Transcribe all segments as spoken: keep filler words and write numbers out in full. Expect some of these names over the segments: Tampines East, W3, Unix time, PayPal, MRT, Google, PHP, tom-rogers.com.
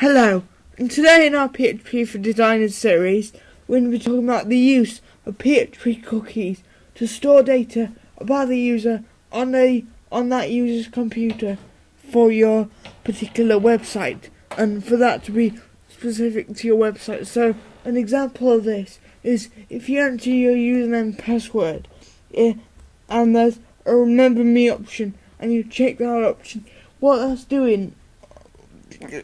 Hello, and today in our P H P for Designers series, we're going to be talking about the use of P H P cookies to store data about the user on a on that user's computer for your particular website, and for that to be specific to your website. So an example of this is if you enter your username and password, it, and there's a remember me option, and you check that option. What that's doing,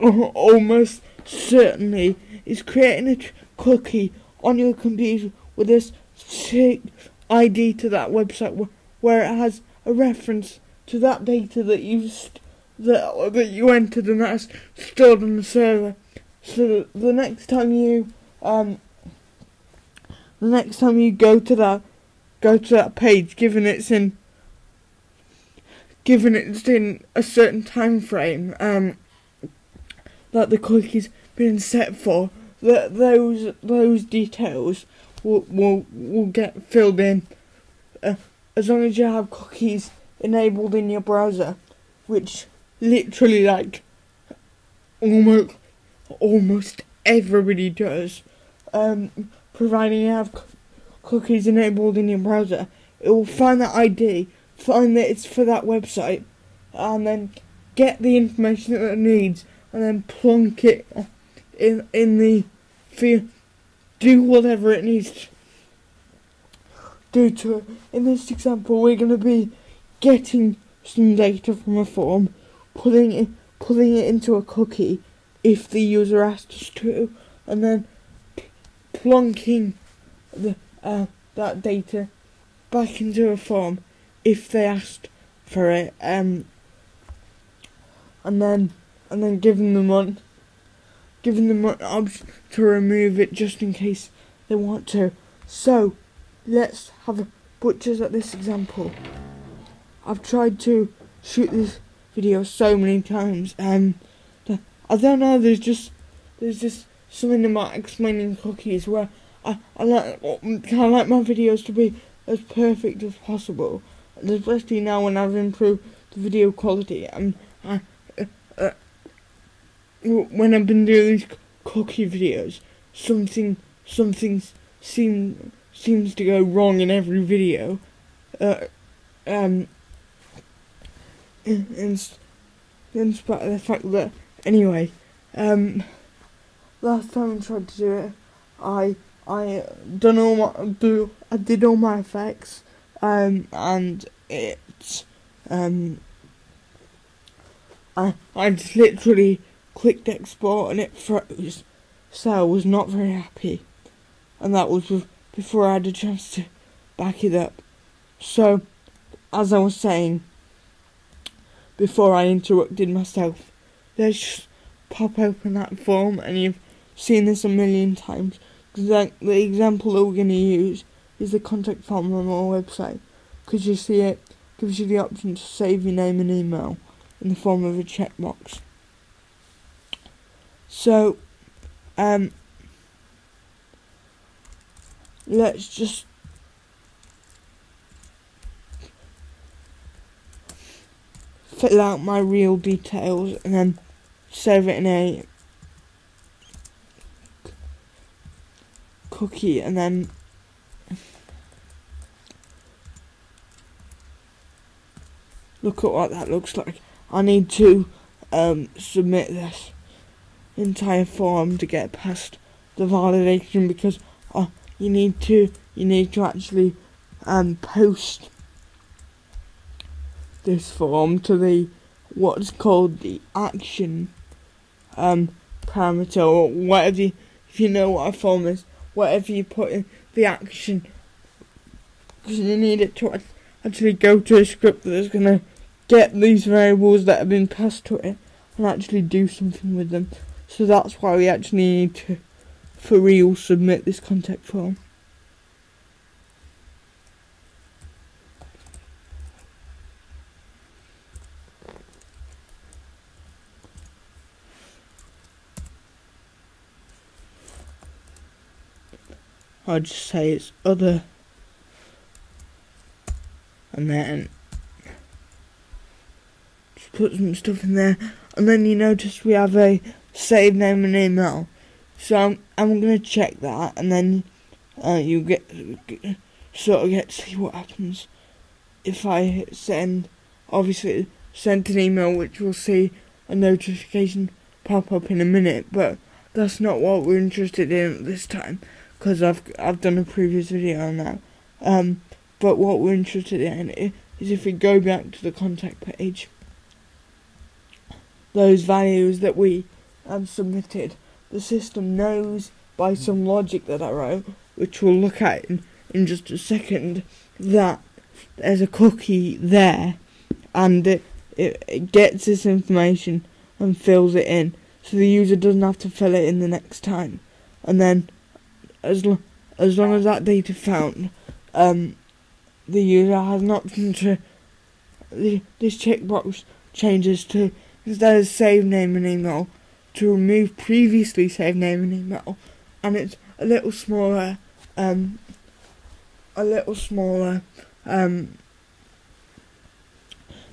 almost certainly, is creating a cookie on your computer with a specific I D to that website, wh where it has a reference to that data that you st that that you entered, and that's stored on the server. So that the next time you um the next time you go to that go to that page, given it's in given it's in a certain time frame, um. that the cookie's been set for, that those those details will will, will get filled in, uh, as long as you have cookies enabled in your browser, which literally like almost almost everybody does. Um, providing you have cookies enabled in your browser, it will find that I D, find that it's for that website, and then get the information that it needs, and then plonk it in in the field, do whatever it needs to do to it. In this example, we're going to be getting some data from a form, putting it putting it into a cookie if the user asked us to, and then plonking the uh, that data back into a form if they asked for it, um, and then. And then giving them on, giving them an option to remove it just in case they want to. So, let's have a butchers at this example. I've tried to shoot this video so many times, and um, I don't know. There's just there's just something about explaining cookies where I I like I like my videos to be as perfect as possible, especially now when I've improved the video quality, and I. Uh, When I've been doing these cookie videos, something something seem, seems to go wrong in every video. Uh, um, in, in, in spite of the fact that, anyway, um, last time I tried to do it, I I done all my do I did all my effects, um, and it um, I I just literally clicked export and it froze, so I was not very happy, and that was before I had a chance to back it up. So, as I was saying before I interrupted myself, let's just pop open that form, and you've seen this a million times. The example that we're going to use is the contact form on our website, because you see it gives you the option to save your name and email in the form of a checkbox. So, um, let's just, fill out my real details and then save it in a cookie, and then look at what that looks like. I need to, um, submit this entire form to get past the validation, because uh, you need to you need to actually um post this form to the what's called the action um parameter, or whatever you, if you know what a form is, whatever you put in the action, because you need it to actually go to a script that is going to get these variables that have been passed to it and actually do something with them. So that's why we actually need to, for real, submit this contact form. I'll just say it's other, and then just put some stuff in there, and then you notice we have a save name and email. So I'm, I'm going to check that, and then uh, you get sort of get to see what happens if I hit send. Obviously, sent an email, which we'll see a notification pop up in a minute, but that's not what we're interested in this time, because I've I've done a previous video on that. Um, but what we're interested in is if we go back to the contact page, those values that we um, submitted, the system knows by some logic that I wrote, which we'll look at in, in just a second, that there's a cookie there, and it, it, it gets this information and fills it in, so the user doesn't have to fill it in the next time. And then, as lo as long as that data found, um, the user has an option to the, this checkbox changes to, instead of save name and email, to remove previously saved name and email, and it's a little smaller, um, a little smaller, um,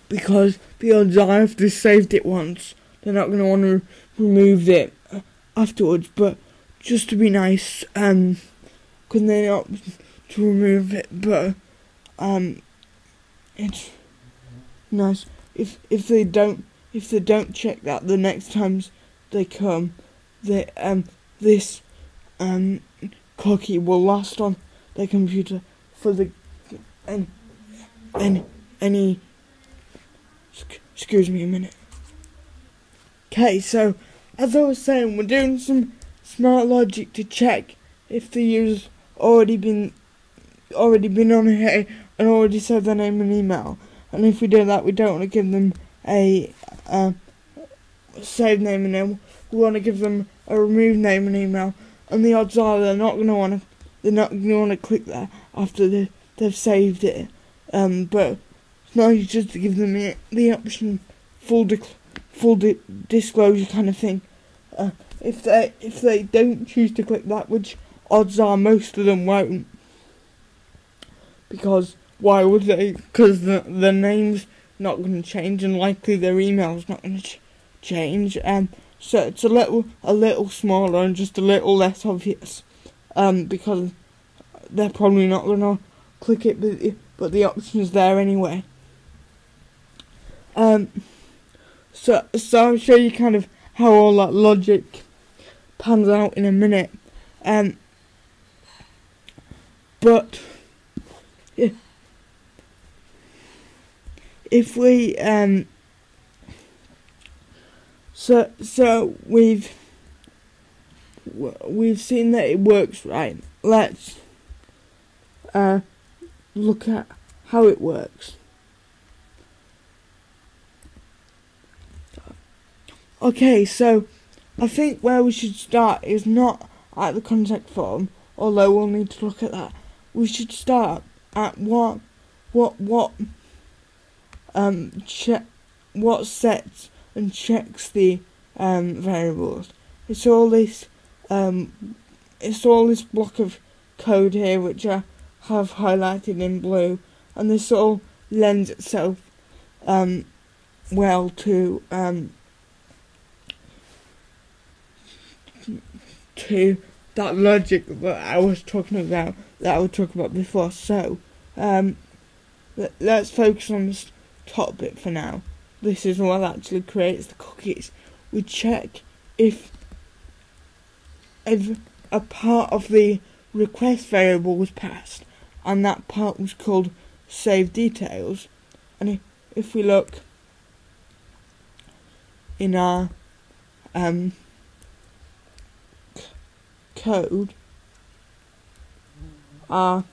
because the odds are if they saved it once, they're not going to want to remove it afterwards, but just to be nice, um, because they're not to remove it, but, um, it's nice, if, if they don't, if they don't check that the next times they come, they, um, this um, cookie will last on their computer for the and and any excuse me a minute. Okay, so as I was saying, we're doing some smart logic to check if the user's already been already been on here and already said their name and email, and if we do that, we don't want to give them a uh, save name and email. We want to give them a remove name and email, and the odds are they're not going to want to they're not going to want to click that after they, they've saved it. Um, but it's nice just to give them the, the option, full di full di disclosure kind of thing. Uh, if they if they don't choose to click that, which odds are most of them won't, because why would they? Because the the name's not going to change, and likely their email's not going to change. change and um, so it's a little a little smaller and just a little less obvious, um because they're probably not gonna click it, but the, but the option is there anyway. um so so I'll show you kind of how all that logic pans out in a minute, um but yeah, if we um So, so we've we've seen that it works, right? Let's uh, look at how it works. Okay, so I think where we should start is not at the contact form, although we'll need to look at that. We should start at what what what um check what sets and checks the um, variables. It's all this, um, it's all this block of code here, which I have highlighted in blue, and this all lends itself um, well to um, to that logic that I was talking about, that I was talking about before. So um, let's focus on this top bit for now. This is what actually creates the cookies. We check if, if a part of the request variable was passed, and that part was called save details. And if, if we look in our um, code, our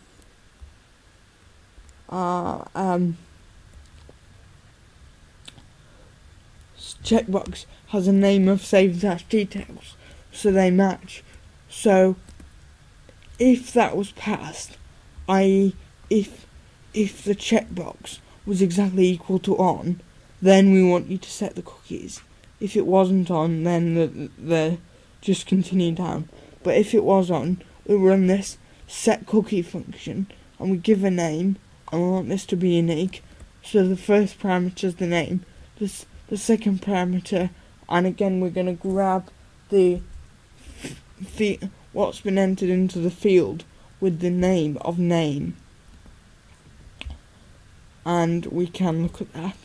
our um. checkbox has a name of save dash details, so they match. So if that was passed, that is if if the checkbox was exactly equal to on, then we want you to set the cookies. If it wasn't on, then the, the just continue down. But if it was on, we run this set cookie function, and we give a name, and we want this to be unique. So the first parameter is the name. This The second parameter and again we're going to grab the, the what's been entered into the field with the name of name, and we can look at that.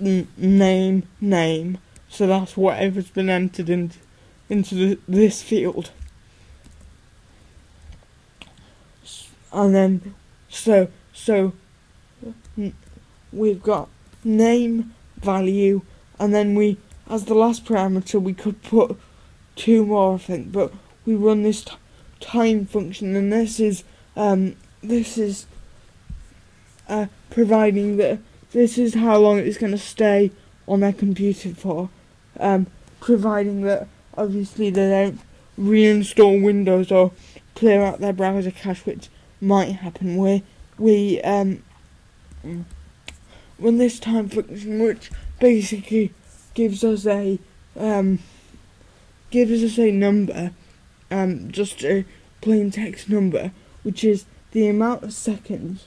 N name, name, so that's whatever's been entered in, into the, this field. And then, so, so, n we've got name, value, and then we, as the last parameter, we could put two more, I think, but we run this t time function, and this is, um, this is, uh, providing that this is how long it's going to stay on their computer for, um, providing that obviously they don't reinstall Windows or clear out their browser cache, which might happen. Where we um, run this time function, which basically gives us a um, gives us a number, um, just a plain text number, which is the amount of seconds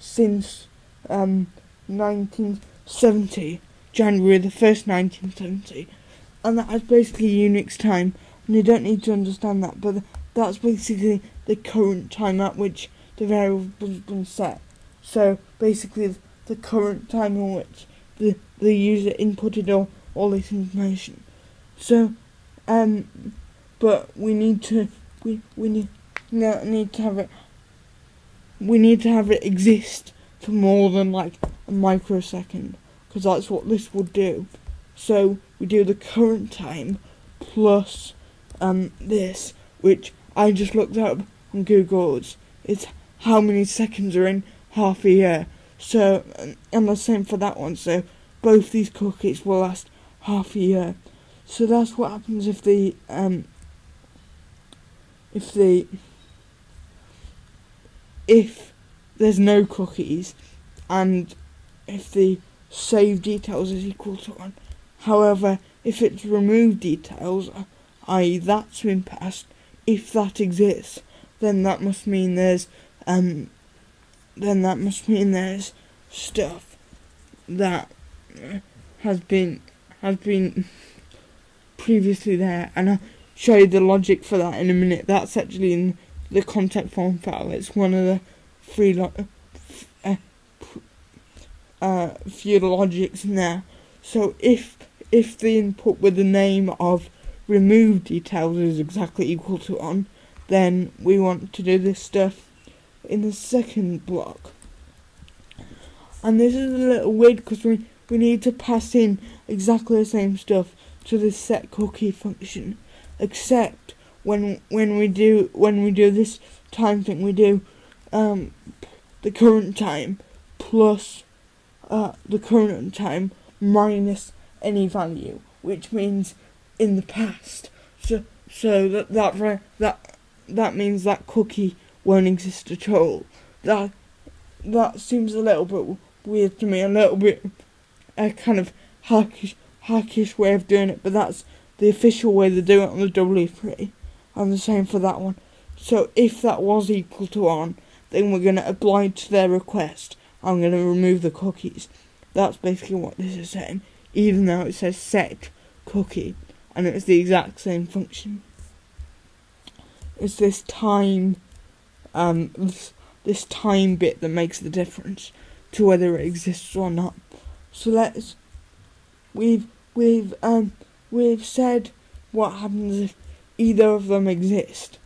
since um. nineteen seventy, January the first, nineteen seventy, and that is basically Unix time, and you don't need to understand that, but that's basically the current time at which the variable has been set. So basically the current time in which the, the user inputted all, all this information. So, um, but we need to, we, we need, no, need to have it, we need to have it exist for more than like a microsecond, because that's what this will do. So we do the current time plus um this, which I just looked up on Google. It's, it's how many seconds are in half a year. So and the same for that one. So both these cookies will last half a year. So that's what happens if the um if the if there's no cookies, and if the save details is equal to one. However, if it's remove details, that is that's been passed, if that exists, then that must mean there's um then that must mean there's stuff that has been has been previously there, and I'll show you the logic for that in a minute. That's actually in the contact form file. It's one of the Free lo uh, uh, few logics in there. So if if the input with the name of remove details is exactly equal to one, then we want to do this stuff in the second block. And this is a little weird because we we need to pass in exactly the same stuff to the set cookie function, except when when we do when we do this time thing, we do. Um, the current time plus uh, the current time minus any value, which means in the past. So so that that that that means that cookie won't exist at all. That that seems a little bit weird to me, a little bit a kind of hackish hackish way of doing it. But that's the official way they do it on the W three, and the same for that one. So if that was equal to one, then we're going to oblige their request. I'm going to remove the cookies. That's basically what this is saying, even though it says set cookie, and it's the exact same function. It's this time, um, this, this time bit that makes the difference to whether it exists or not. So let's, we've we've um we've said what happens if either of them exist,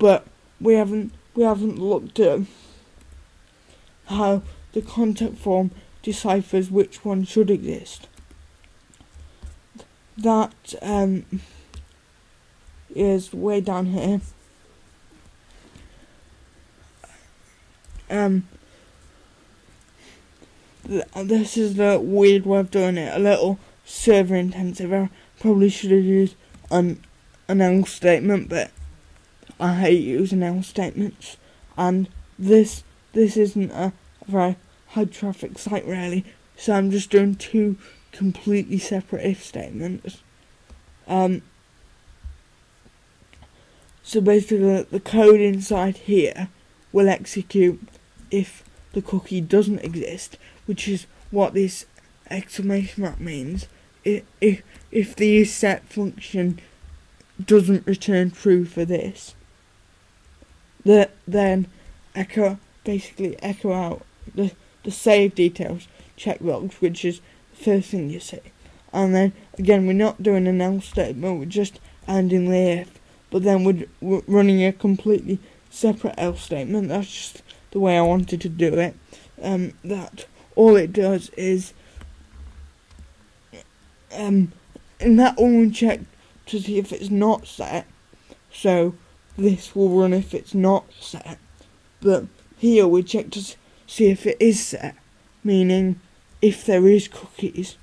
but we haven't. We haven't looked at how the contact form deciphers which one should exist. That um, is way down here. Um, th this is the weird way of doing it. A little server intensive. I probably should have used an an else statement, but I hate using else statements, and this this isn't a very high traffic site really, so I'm just doing two completely separate if statements. Um, so basically the code inside here will execute if the cookie doesn't exist, which is what this exclamation mark means. If, if, if the isSet function doesn't return true for this, the, then echo basically echo out the, the save details checkbox, which is the first thing you see. And then again, we're not doing an else statement, we're just adding the if, but then we're, we're running a completely separate else statement. That's just the way I wanted to do it. Um, that all it does is, um, and that one will check to see if it's not set, so this will run if it's not set, but here we check to see if it is set, meaning if there is cookies,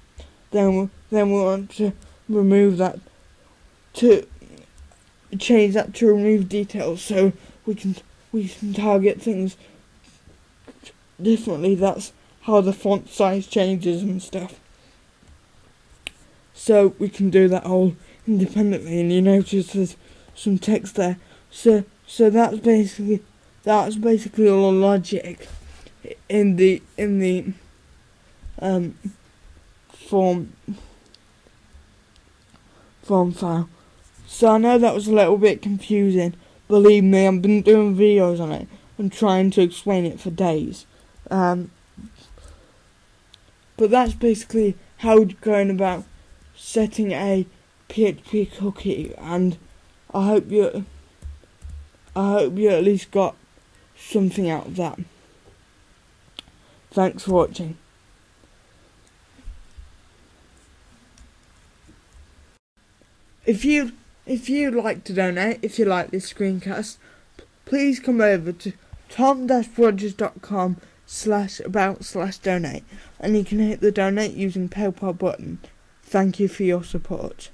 then we'll, then we'll want to remove that, to change that to remove details, so we can we can target things differently. That's how the font size changes and stuff, so we can do that all independently. And you notice there's some text there, so so that's basically that's basically all the logic in the in the um form form file. So I know that was a little bit confusing. Believe me, I've been doing videos on it and trying to explain it for days. Um, but that's basically how we're going about setting a P H P cookie, and I hope you, I hope you at least got something out of that. Thanks for watching. If you if you'd like to donate, if you like this screencast, please come over to tom-rogers.com slash about slash donate, and you can hit the donate using PayPal button. Thank you for your support.